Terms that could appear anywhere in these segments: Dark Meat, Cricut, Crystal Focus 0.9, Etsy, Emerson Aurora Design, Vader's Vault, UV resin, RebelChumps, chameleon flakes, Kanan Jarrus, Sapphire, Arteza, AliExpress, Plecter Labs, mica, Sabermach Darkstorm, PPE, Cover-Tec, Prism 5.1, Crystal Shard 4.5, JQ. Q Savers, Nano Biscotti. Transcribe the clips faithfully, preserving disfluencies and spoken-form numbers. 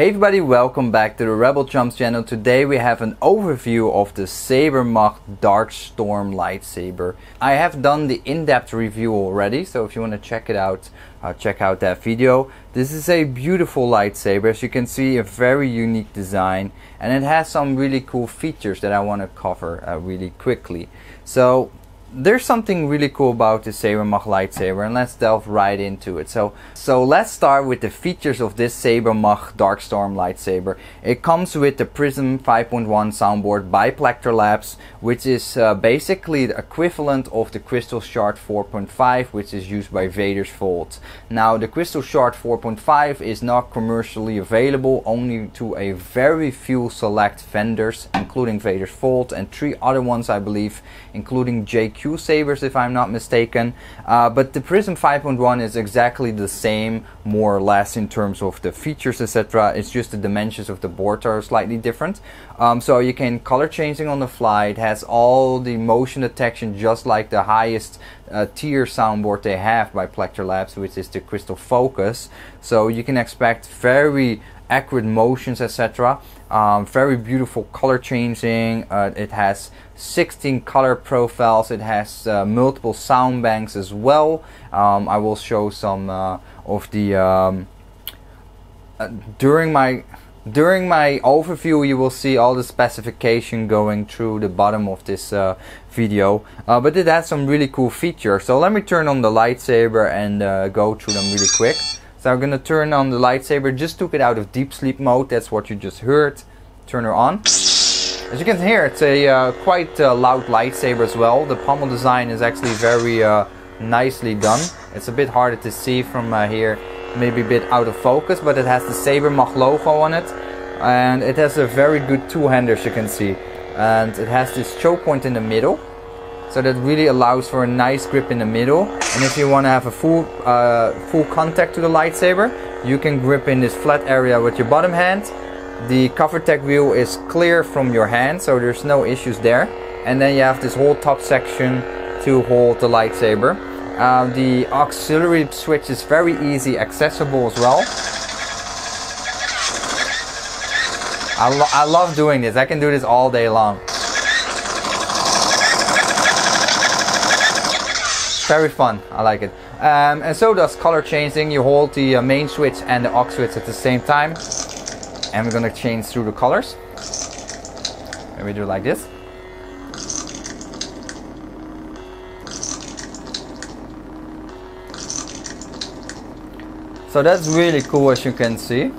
Hey everybody, welcome back to the RebelChumps channel. Today we have an overview of the Sabermach Darkstorm lightsaber. I have done the in-depth review already, so if you want to check it out, uh, check out that video. This is a beautiful lightsaber, as you can see, a very unique design, and it has some really cool features that I want to cover uh, really quickly. So there's something really cool about the Sabermach lightsaber, and let's delve right into it. So, so let's start with the features of this Sabermach Darkstorm lightsaber. It comes with the Prism five point one soundboard by Plecter Labs, which is uh, basically the equivalent of the Crystal Shard four point five, which is used by Vader's Vault. Now, the Crystal Shard four point five is not commercially available, only to a very few select vendors, including Vader's Vault and three other ones, I believe, including J Q. Q Savers, if I'm not mistaken, uh, but the Prism five point one is exactly the same, more or less, in terms of the features, et cetera. It's just the dimensions of the board are slightly different. Um, so you can color changing on the fly. It has all the motion detection, just like the highest uh, tier soundboard they have by Plecter Labs, which is the Crystal Focus. So you can expect very accurate motions, et cetera. Um, very beautiful color changing. Uh, it has sixteen color profiles. It has uh, multiple sound banks as well. Um, I will show some uh, of the um, uh, during my during my overview. You will see all the specification going through the bottom of this uh, video. Uh, but it has some really cool features. So let me turn on the lightsaber and uh, go through them really quick. So I'm going to turn on the lightsaber, just took it out of deep sleep mode, that's what you just heard. Turn her on. As you can hear, it's a uh, quite uh, loud lightsaber as well. The pommel design is actually very uh, nicely done. It's a bit harder to see from uh, here, maybe a bit out of focus, but it has the Sabermach logo on it. And it has a very good two-hander, as you can see. And it has this choke point in the middle. So that really allows for a nice grip in the middle, and if you want to have a full uh, full contact to the lightsaber, you can grip in this flat area with your bottom hand. The Cover-Tec wheel is clear from your hand, so there's no issues there. And then you have this whole top section to hold the lightsaber. Uh, the auxiliary switch is very easy, accessible as well. I, lo I love doing this. I can do this all day long. Very fun, I like it. Um, and so does color changing. You hold the uh, main switch and the aux switch at the same time. And we're gonna change through the colors. And we do like this. So that's really cool, as you can see.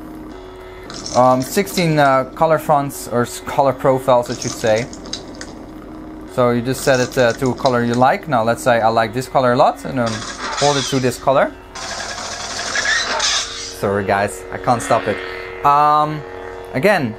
Um, sixteen uh, color fronts, or color profiles I should say. So you just set it uh, to a color you like. Now let's say I like this color a lot, and um, hold it to this color. Sorry guys, I can't stop it. Um, again,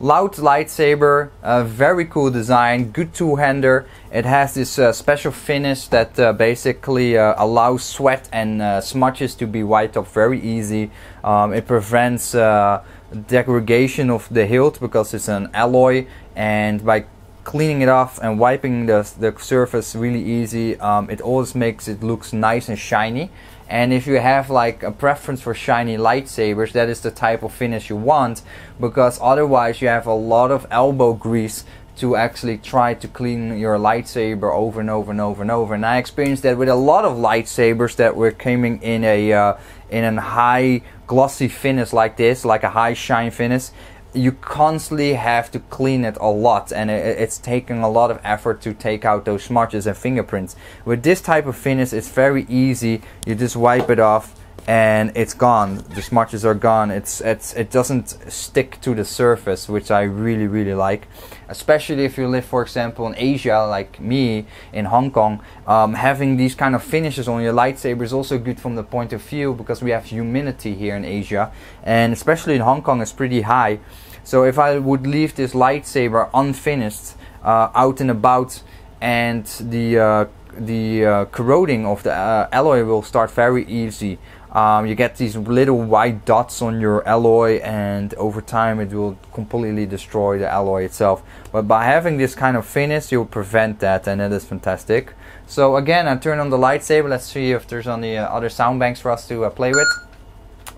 loud lightsaber, a very cool design, good two-hander. It has this uh, special finish that uh, basically uh, allows sweat and uh, smudges to be wiped off very easy. Um, it prevents uh, degradation of the hilt because it's an alloy, and by cleaning it off and wiping the, the surface really easy, um, it always makes it looks nice and shiny. And if you have like a preference for shiny lightsabers, that is the type of finish you want, because otherwise you have a lot of elbow grease to actually try to clean your lightsaber over and over and over and over. And I experienced that with a lot of lightsabers that were coming in a uh, in a high glossy finish like this, like a high shine finish. You constantly have to clean it a lot, and it's taking a lot of effort to take out those smudges and fingerprints. With this type of finish, it's very easy. You just wipe it off and it's gone. The smudges are gone. It's, it's, it doesn't stick to the surface, which I really, really like. Especially if you live, for example, in Asia, like me, in Hong Kong. Um, having these kind of finishes on your lightsaber is also good from the point of view, because we have humidity here in Asia, and especially in Hong Kong it's pretty high. So if I would leave this lightsaber unfinished uh, out and about, and the uh, the uh, corroding of the uh, alloy will start very easy. Um, you get these little white dots on your alloy, and over time it will completely destroy the alloy itself. But by having this kind of finish, you'll prevent that, and that is fantastic. So again, I turn on the lightsaber. Let's see if there's any uh, other sound banks for us to uh, play with.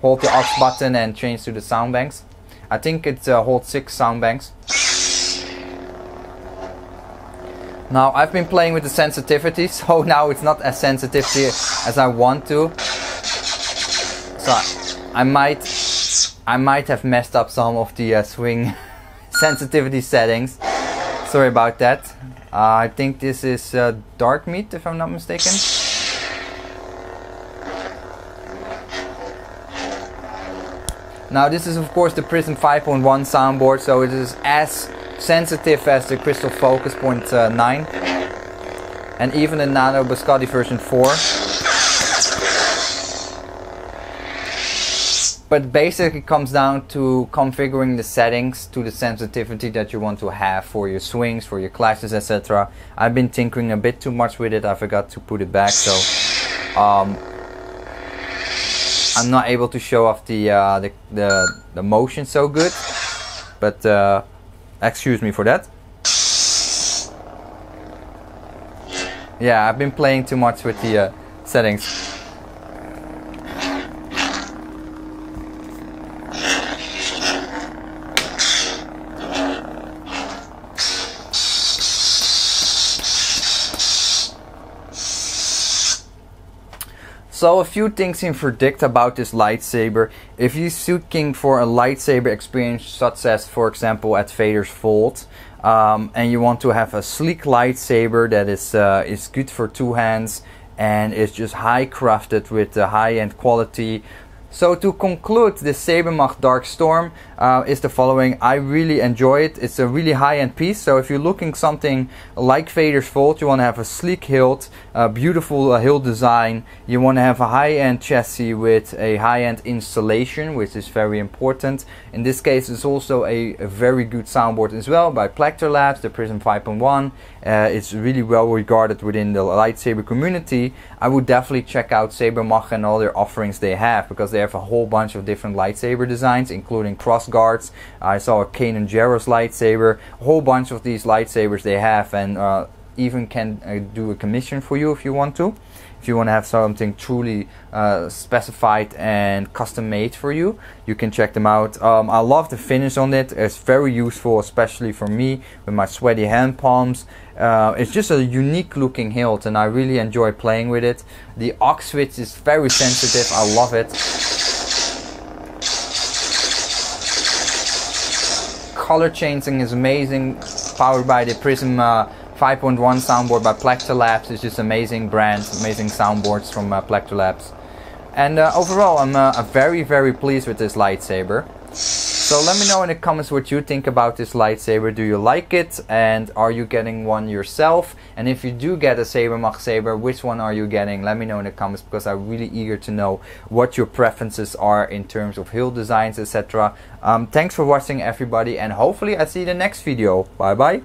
hold the aux button and change to the sound banks. I think it's uh, hold six sound banks. Now I've been playing with the sensitivity, so now it's not as sensitive as I want to. So I, I might I might have messed up some of the uh, swing sensitivity settings. Sorry about that. Uh, I think this is uh, Dark Meat, if I'm not mistaken. Now this is of course the Prism five point one soundboard, so it is as sensitive as the Crystal Focus zero point nine and even the Nano Biscotti version four. But basically it comes down to configuring the settings to the sensitivity that you want to have for your swings, for your clashes, et cetera. I've been tinkering a bit too much with it, I forgot to put it back, so um, I'm not able to show off the uh, the, the the motion so good, but uh, excuse me for that. Yeah, I've been playing too much with the uh, settings. So a few things in verdict about this lightsaber. If you're seeking for a lightsaber experience such as for example at Vader's Vault, um, and you want to have a sleek lightsaber that is, uh, is good for two hands and is just high crafted with the high end quality. So to conclude, the Sabermach Darkstorm uh, is the following. I really enjoy it. It's a really high-end piece. So if you're looking something like Vader's Vault, you want to have a sleek hilt, a beautiful uh, hilt design. You want to have a high-end chassis with a high-end installation, which is very important. In this case, it's also a, a very good soundboard as well by Plecter Labs, the Prism five point one. Uh, it's really well regarded within the lightsaber community. I would definitely check out Sabermach and all their offerings they have, because they have a whole bunch of different lightsaber designs, including cross guards. I saw a Kanan Jarrus lightsaber, a whole bunch of these lightsabers they have, and uh, even can uh, do a commission for you if you want to. If you want to have something truly uh, specified and custom made for you, you can check them out. Um, I love the finish on it. It's very useful, especially for me with my sweaty hand palms. Uh, it's just a unique looking hilt and I really enjoy playing with it. The aux switch is very sensitive. I love it. Color changing is amazing, powered by the Prism uh, five point one soundboard by Plecter Labs. It's just amazing brands, amazing soundboards from uh, Plecter Labs. And uh, overall, I'm uh, very, very pleased with this lightsaber. So let me know in the comments what you think about this lightsaber. Do you like it? And are you getting one yourself? And if you do get a Sabermach saber, which one are you getting? Let me know in the comments, because I'm really eager to know what your preferences are in terms of hill designs, et cetera. Um, thanks for watching, everybody. And hopefully I see you in the next video. Bye-bye.